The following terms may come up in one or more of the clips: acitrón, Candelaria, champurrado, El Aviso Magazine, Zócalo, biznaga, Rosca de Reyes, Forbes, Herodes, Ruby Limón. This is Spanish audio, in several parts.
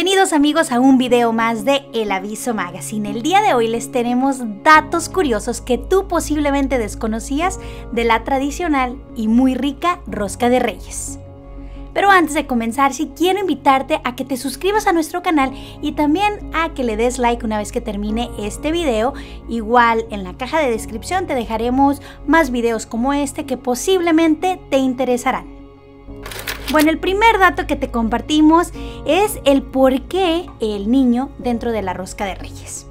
Bienvenidos amigos a un video más de El Aviso Magazine. El día de hoy les tenemos datos curiosos que tú posiblemente desconocías de la tradicional y muy rica Rosca de Reyes. Pero antes de comenzar, sí quiero invitarte a que te suscribas a nuestro canal y también a que le des like una vez que termine este video. Igual en la caja de descripción te dejaremos más videos como este que posiblemente te interesarán. Bueno, el primer dato que te compartimos es el por qué el niño dentro de la Rosca de Reyes.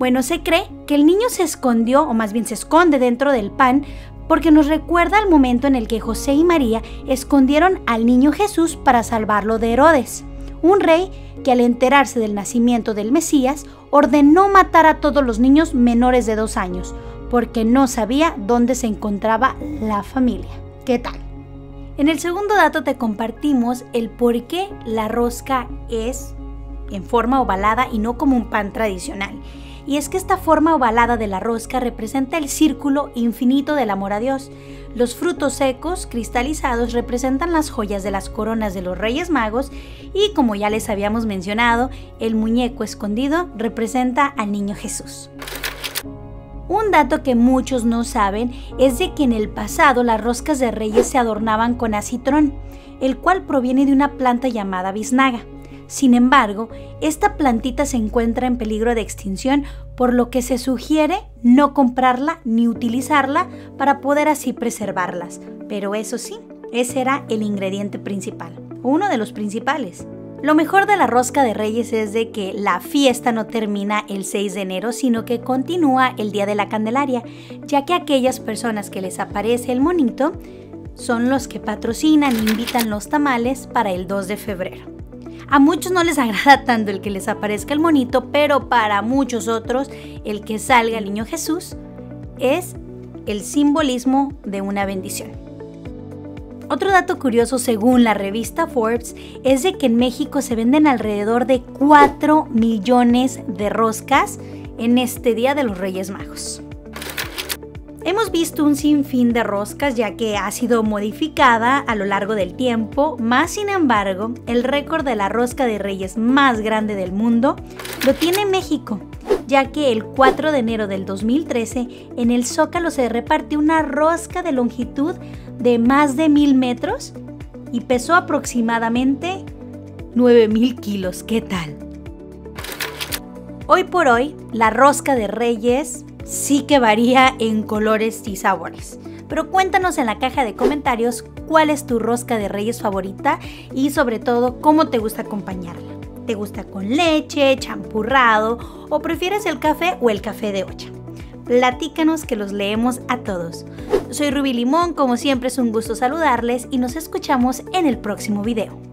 Bueno, se cree que el niño se escondió, o más bien se esconde dentro del pan, porque nos recuerda al momento en el que José y María escondieron al niño Jesús para salvarlo de Herodes, un rey que al enterarse del nacimiento del Mesías ordenó matar a todos los niños menores de 2 años, porque no sabía dónde se encontraba la familia. ¿Qué tal? En el segundo dato te compartimos el por qué la rosca es en forma ovalada y no como un pan tradicional. Y es que esta forma ovalada de la rosca representa el círculo infinito del amor a Dios. Los frutos secos cristalizados representan las joyas de las coronas de los Reyes Magos y, como ya les habíamos mencionado, el muñeco escondido representa al niño Jesús. Un dato que muchos no saben es de que en el pasado las roscas de reyes se adornaban con acitrón, el cual proviene de una planta llamada biznaga. Sin embargo, esta plantita se encuentra en peligro de extinción, por lo que se sugiere no comprarla ni utilizarla para poder así preservarlas. Pero eso sí, ese era el ingrediente principal, uno de los principales. Lo mejor de la Rosca de Reyes es de que la fiesta no termina el 6 de enero, sino que continúa el día de la Candelaria, ya que aquellas personas que les aparece el monito son los que patrocinan e invitan los tamales para el 2 de febrero. A muchos no les agrada tanto el que les aparezca el monito, pero para muchos otros el que salga el niño Jesús es el simbolismo de una bendición. Otro dato curioso según la revista Forbes es de que en México se venden alrededor de 4 millones de roscas en este Día de los Reyes Magos. Hemos visto un sinfín de roscas ya que ha sido modificada a lo largo del tiempo, más sin embargo, el récord de la Rosca de Reyes más grande del mundo lo tiene México, ya que el 4 de enero del 2013 en el Zócalo se repartió una rosca de longitud de más de 1000 metros y pesó aproximadamente 9000 kilos. ¿Qué tal? Hoy por hoy, la Rosca de Reyes sí que varía en colores y sabores. Pero cuéntanos en la caja de comentarios cuál es tu Rosca de Reyes favorita y sobre todo cómo te gusta acompañarla. ¿Te gusta con leche, champurrado o prefieres el café o el café de olla? Platícanos que los leemos a todos. Soy Ruby Limón, como siempre es un gusto saludarles y nos escuchamos en el próximo video.